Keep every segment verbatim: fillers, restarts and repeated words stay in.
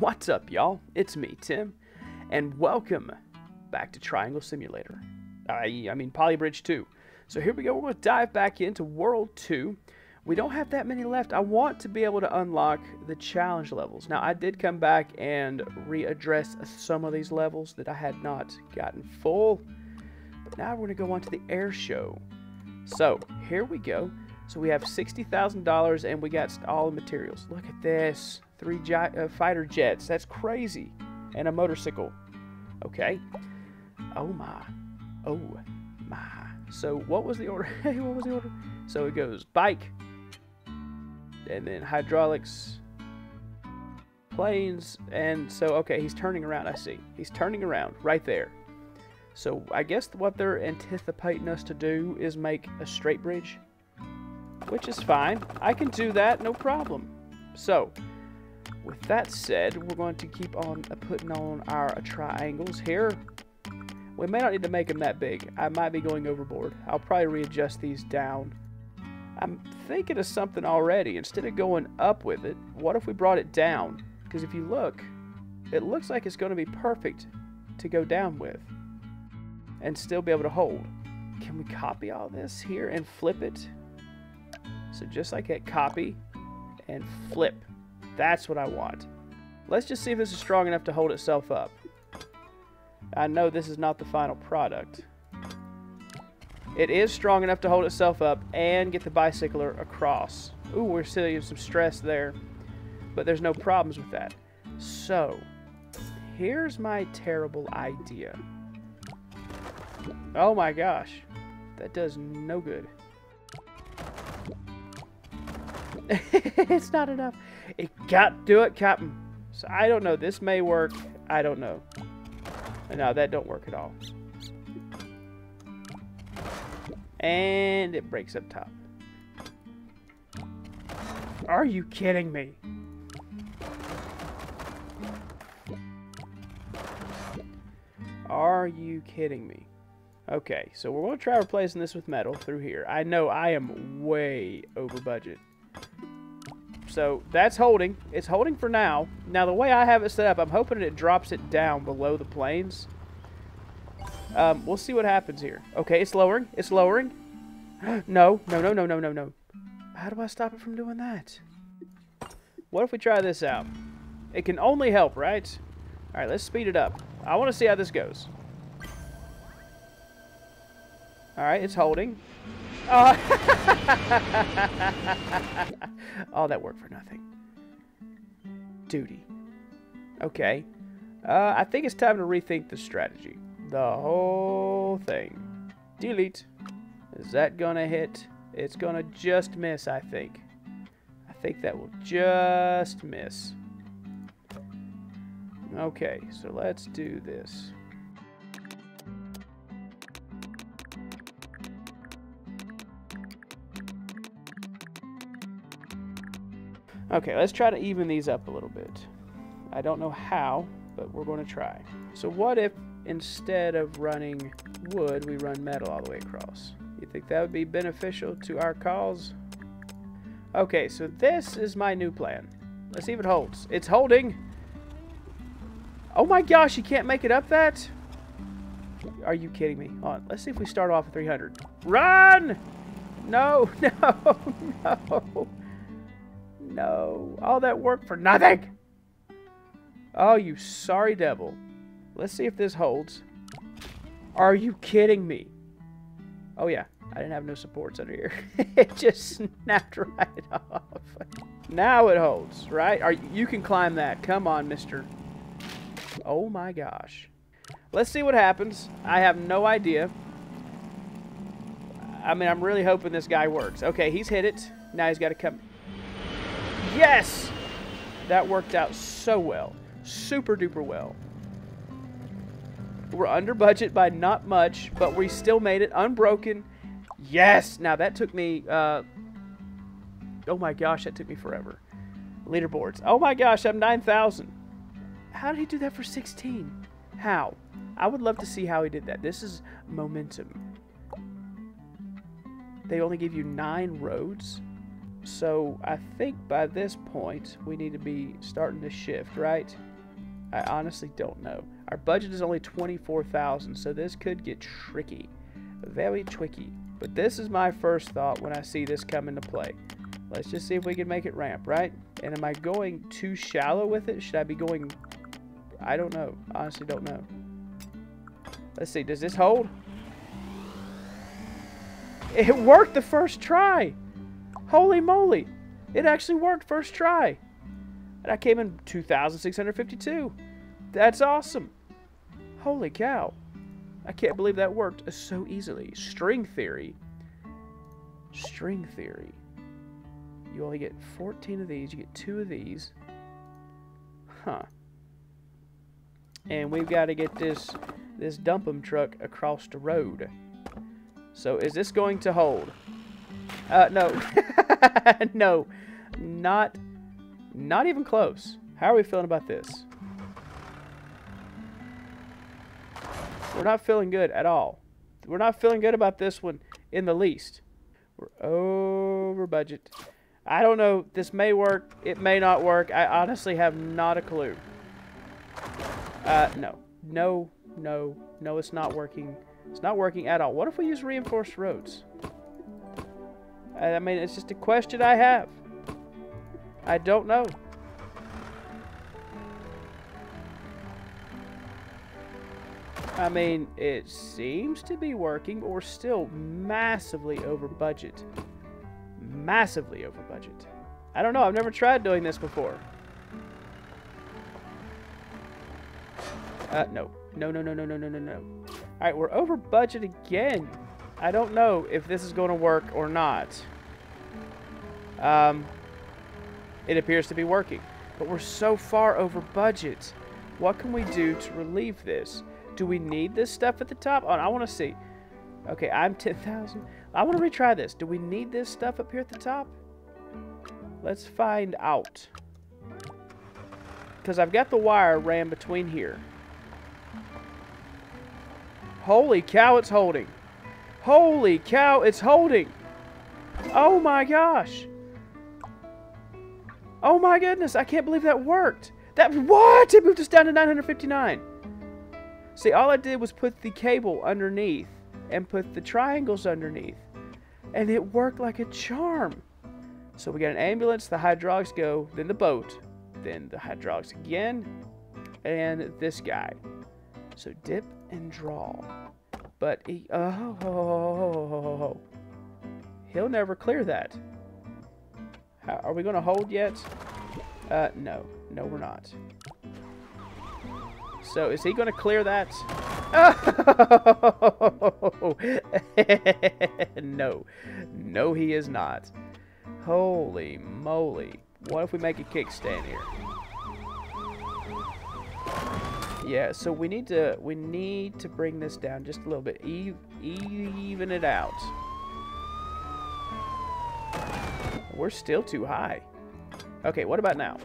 What's up, y'all? It's me, Tim, and welcome back to Triangle Simulator. I, I mean, Poly Bridge two. So here we go. We're going to dive back into World two. We don't have that many left. I want to be able to unlock the challenge levels. Now, I did come back and readdress some of these levels that I had not gotten full. But now we're going to go on to the air show. So here we go. So we have sixty thousand dollars and we got all the materials. Look at this. Three gi uh, fighter jets. That's crazy. And a motorcycle. Okay. Oh my. Oh my. So what was the order? Hey, what was the order? So it goes bike. And then hydraulics. Planes. And so, okay, he's turning around. I see. He's turning around right there. So I guess what they're anticipating us to do is make a straight bridge. Which is fine. I can do that, no problem. So, with that said, we're going to keep on putting on our triangles here. We may not need to make them that big. I might be going overboard. I'll probably readjust these down. I'm thinking of something already. Instead of going up with it, what if we brought it down? Because if you look, it looks like it's going to be perfect to go down with and still be able to hold. Can we copy all this here and flip it? So just like that, copy and flip. That's what I want. Let's just see if this is strong enough to hold itself up. I know this is not the final product. It is strong enough to hold itself up and get the bicycler across. Ooh, we're seeing some stress there. But there's no problems with that. So, here's my terrible idea. Oh my gosh. That does no good. It's not enough. It got to it, Captain. So I don't know. This may work. I don't know. No, that don't work at all. And it breaks up top. Are you kidding me? Are you kidding me? Okay, so we're going to try replacing this with metal through here. I know I am way over budget. So that's holding. It's holding for now. Now the way I have it set up, I'm hoping it drops it down below the planes. Um, we'll see what happens here. Okay, it's lowering. It's lowering. No, no, no, no, no, no, no. How do I stop it from doing that? What if we try this out? It can only help, right? All right, let's speed it up. I want to see how this goes. All right, it's holding. Uh, oh, that worked for nothing. Duty. Okay. Uh, I think it's time to rethink the strategy. The whole thing. Delete. Is that gonna hit? It's gonna just miss, I think. I think that will just miss. Okay, so let's do this. Okay, let's try to even these up a little bit. I don't know how, but we're going to try. So what if instead of running wood, we run metal all the way across? You think that would be beneficial to our cause? Okay, so this is my new plan. Let's see if it holds. It's holding. Oh my gosh, you can't make it up that? Are you kidding me? Hold on, let's see if we start off at three hundred. Run! No, no, no. No, all that work for nothing. Oh, you sorry devil. Let's see if this holds. Are you kidding me? Oh yeah, I didn't have no supports under here. It just snapped right off. Now it holds, right? Are, you can climb that. Come on, mister. Oh my gosh. Let's see what happens. I have no idea. I mean, I'm really hoping this guy works. Okay, he's hit it. Now he's got to come... Yes! That worked out so well. Super duper well. We're under budget by not much, but we still made it unbroken. Yes! Now that took me, uh... oh my gosh, that took me forever. Leaderboards. Oh my gosh, I'm nine thousand. How did he do that for sixteen? How? I would love to see how he did that. This is momentum. They only give you nine roads. So, I think by this point, we need to be starting to shift, right? I honestly don't know. Our budget is only twenty-four thousand dollars, so this could get tricky. Very tricky. But this is my first thought when I see this come into play. Let's just see if we can make it ramp, right? And am I going too shallow with it? Should I be going... I don't know. I honestly don't know. Let's see. Does this hold? It worked the first try. Holy moly. It actually worked first try. And I came in two thousand six hundred fifty-two. That's awesome. Holy cow. I can't believe that worked so easily. String theory. String theory. You only get fourteen of these. You get two of these. Huh. And we've got to get this this dump 'em truck across the road. So is this going to hold? Uh, no. No. Not not even close. How are we feeling about this? We're not feeling good at all. We're not feeling good about this one in the least. We're over budget. I don't know. This may work. It may not work. I honestly have not a clue. Uh, no. No, no, no, it's not working. It's not working at all. What if we use reinforced roads? I mean, it's just a question I have. I don't know. I mean, it seems to be working, but we're still massively over budget. Massively over budget. I don't know. I've never tried doing this before. Uh, no. No, no, no, no, no, no, no, no. Alright, we're over budget again. I don't know if this is going to work or not. Um, it appears to be working. But we're so far over budget. What can we do to relieve this? Do we need this stuff at the top? Oh, I want to see. Okay, I'm ten thousand. I want to retry this. Do we need this stuff up here at the top? Let's find out. Because I've got the wire ran between here. Holy cow, it's holding. Holy cow, it's holding. Oh my gosh. Oh my goodness, I can't believe that worked. That, what? It moved us down to nine hundred fifty-nine. See, all I did was put the cable underneath and put the triangles underneath. And it worked like a charm. So we got an ambulance, the hydraulics go, then the boat, then the hydraulics again, and this guy. So dip and draw. But he, oh, oh, oh, oh, he'll never clear that. How, are we going to hold yet? Uh, no, no, we're not. So is he going to clear that? Oh! No, no, he is not. Holy moly! What if we make a kickstand here? Yeah, so we need to we need to bring this down just a little bit, e even it out. We're still too high. Okay, what about now?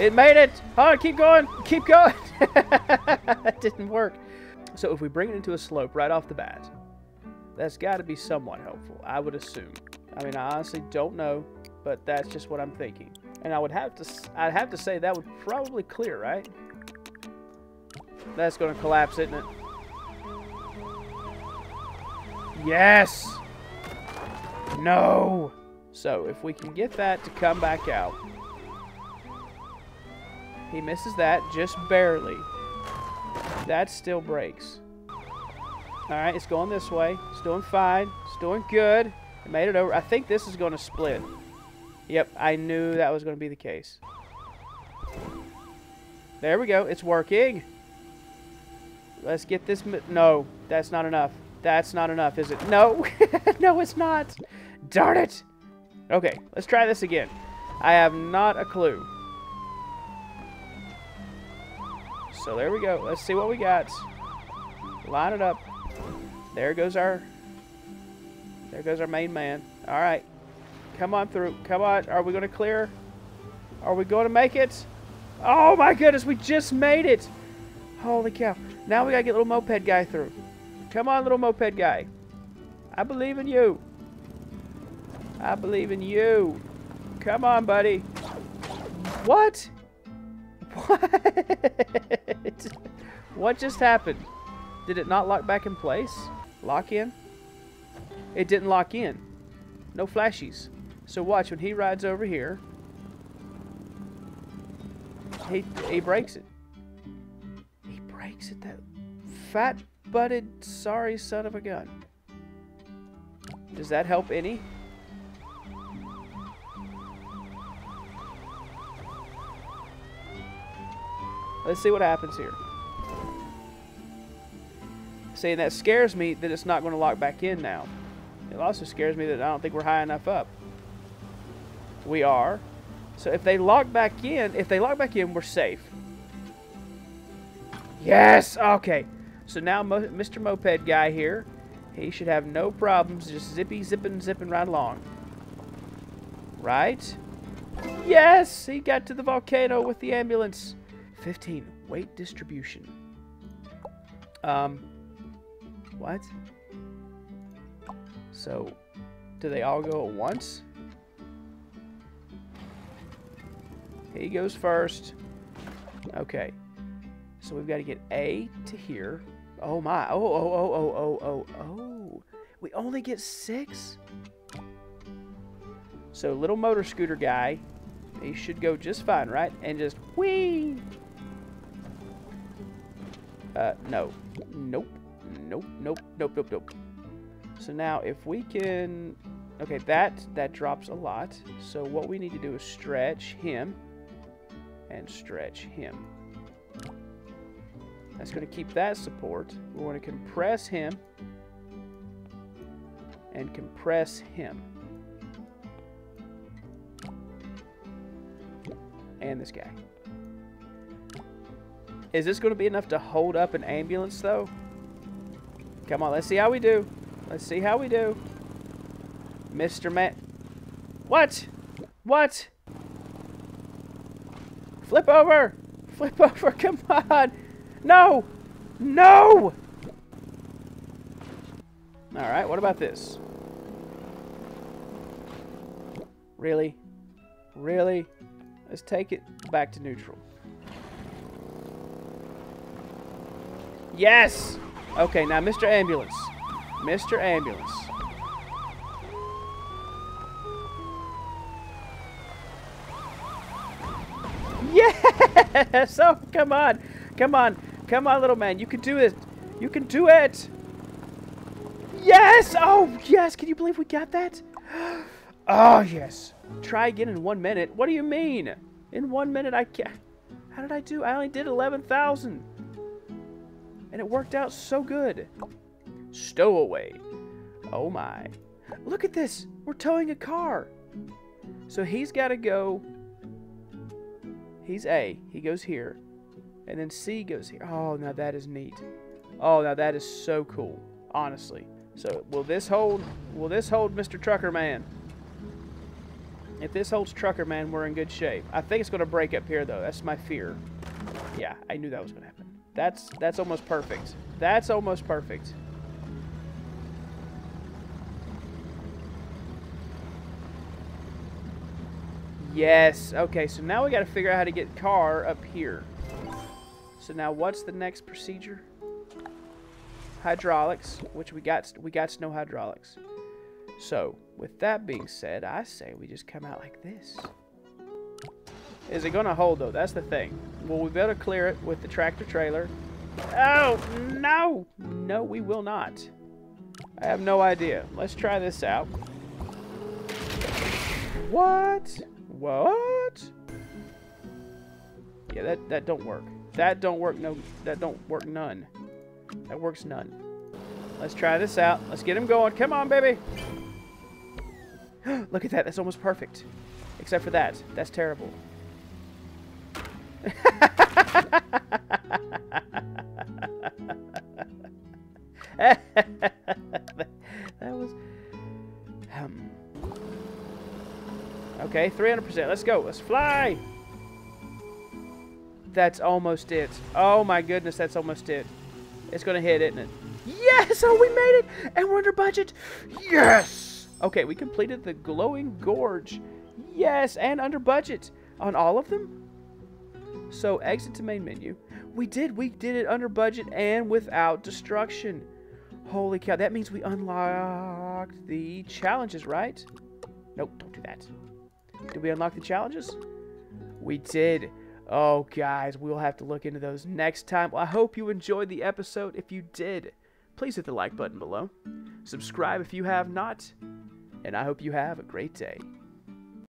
It made it. Oh, keep going, keep going. That didn't work. So if we bring it into a slope right off the bat, that's got to be somewhat helpful, I would assume. I mean, I honestly don't know, but that's just what I'm thinking. And I would have to, I'd have to say that would probably clear, right? That's going to collapse, isn't it? Yes! No! So, if we can get that to come back out. He misses that, just barely. That still breaks. Alright, it's going this way. It's doing fine. It's doing good. It made it over. I think this is going to split. Yep, I knew that was going to be the case. There we go. It's working. Let's get this... No, that's not enough. That's not enough, is it? No. No, it's not. Darn it. Okay, let's try this again. I have not a clue. So there we go. Let's see what we got. Line it up. There goes our... There goes our main man. All right. Come on through. Come on. Are we going to clear? Are we going to make it? Oh, my goodness. We just made it. Holy cow. Now we got to get little moped guy through. Come on, little moped guy. I believe in you. I believe in you. Come on, buddy. What? What? What just happened? Did it not lock back in place? Lock in? It didn't lock in. No flashies. So watch, when he rides over here, he, he breaks it. He breaks it, that fat-butted, sorry son of a gun. Does that help any? Let's see what happens here. See, and that scares me that it's not going to lock back in now. It also scares me that I don't think we're high enough up. We are. So if they lock back in, if they lock back in, we're safe. Yes! Okay. So now Mo- Mister Moped guy here, he should have no problems just zippy, zipping, zipping right along. Right? Yes! He got to the volcano with the ambulance. fifteen. Weight distribution. Um, what? So, do they all go at once? He goes first. Okay. So we've got to get A to here. Oh my. Oh, oh, oh, oh, oh, oh, oh. We only get six? So, little motor scooter guy, he should go just fine, right? And just whee! Uh, no. Nope. Nope, nope, nope, nope, nope. So now if we can... Okay, that, that drops a lot. So what we need to do is stretch him. And stretch him. That's going to keep that support. We want to compress him. And compress him. And this guy. Is this going to be enough to hold up an ambulance, though? Come on, let's see how we do. Let's see how we do. Mister Man... What? What? Flip over! Flip over, come on! No! No! Alright, what about this? Really? Really? Let's take it back to neutral. Yes! Okay, now Mister Ambulance. Mister Ambulance. Yes! Oh, come on. Come on. Come on, little man. You can do it. You can do it. Yes! Oh, yes. Can you believe we got that? Oh, yes. Try again in one minute. What do you mean? In one minute, I can't. How did I do? I only did eleven thousand. And it worked out so good. Stowaway. Oh my. Look at this. We're towing a car. So he's got to go. He's A. He goes here. And then C goes here. Oh, now that is neat. Oh, now that is so cool. Honestly. So will this hold? Will this hold Mister Trucker Man? If this holds Trucker Man, we're in good shape. I think it's going to break up here, though. That's my fear. Yeah, I knew that was going to happen. That's that's almost perfect. That's almost perfect. Yes. Okay, so now we got to figure out how to get car up here. So now what's the next procedure? Hydraulics, which we got we got no hydraulics. So, with that being said, I say we just come out like this. Is it going to hold, though? That's the thing. Will we be able to clear it with the tractor trailer? Oh, no! No, we will not. I have no idea. Let's try this out. What? What? Yeah, that, that don't work. That don't work, no. That don't work none. That works none. Let's try this out. Let's get him going. Come on, baby! Look at that. That's almost perfect. Except for that. That's terrible. that, that was um. Okay, three hundred percent. Let's go. Let's fly. That's almost it. Oh my goodness, that's almost it. It's gonna hit, isn't it? Yes! Oh, we made it, and we're under budget. Yes! Okay, we completed the glowing gorge. Yes, and under budget. On all of them? So exit to main menu. We did. We did it under budget and without destruction. Holy cow. That means we unlocked the challenges, right? Nope, don't do that. Did we unlock the challenges? We did. Oh, guys, we'll have to look into those next time. Well, I hope you enjoyed the episode. If you did, please hit the like button below. Subscribe if you have not. And I hope you have a great day.